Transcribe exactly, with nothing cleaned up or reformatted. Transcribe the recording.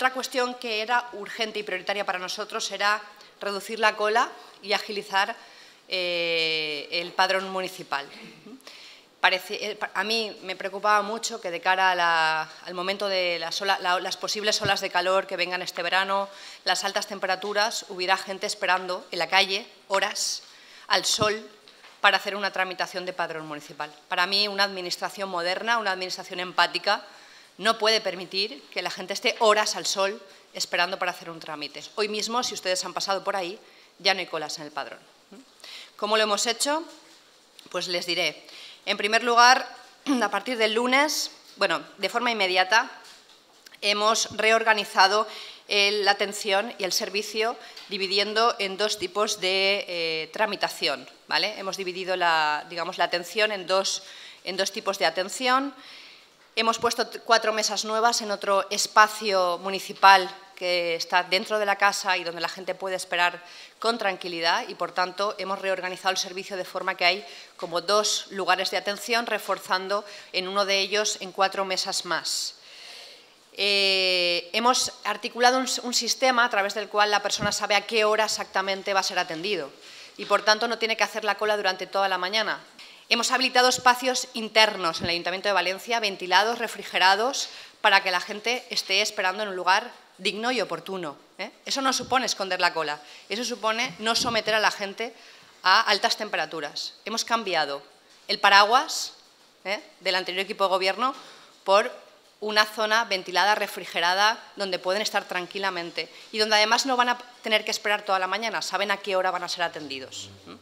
Otra cuestión que era urgente y prioritaria para nosotros era reducir la cola y agilizar eh, el padrón municipal. Parece, a mí me preocupaba mucho que de cara a la, al momento de las, ola, la, las posibles olas de calor que vengan este verano, las altas temperaturas, hubiera gente esperando en la calle horas al sol para hacer una tramitación de padrón municipal. Para mí una administración moderna, una administración empática, no puede permitir que la gente esté horas al sol esperando para hacer un trámite. Hoy mismo, si ustedes han pasado por ahí, ya no hay colas en el padrón. ¿Cómo lo hemos hecho? Pues les diré. En primer lugar, a partir del lunes, bueno, de forma inmediata, hemos reorganizado el, la atención y el servicio dividiendo en dos tipos de eh, tramitación, ¿vale? Hemos dividido la, digamos, la atención en dos, en dos tipos de atención. Hemos puesto cuatro mesas nuevas en otro espacio municipal que está dentro de la casa y donde la gente puede esperar con tranquilidad y, por tanto, hemos reorganizado el servicio de forma que hay como dos lugares de atención, reforzando en uno de ellos en cuatro mesas más. Eh, hemos articulado un, un sistema a través del cual la persona sabe a qué hora exactamente va a ser atendido y, por tanto, no tiene que hacer la cola durante toda la mañana. Hemos habilitado espacios internos en el Ayuntamiento de Valencia, ventilados, refrigerados, para que la gente esté esperando en un lugar digno y oportuno, ¿eh? Eso no supone esconder la cola, eso supone no someter a la gente a altas temperaturas. Hemos cambiado el paraguas ¿eh? del anterior equipo de gobierno por una zona ventilada, refrigerada, donde pueden estar tranquilamente y donde además no van a tener que esperar toda la mañana, saben a qué hora van a ser atendidos. ¿eh?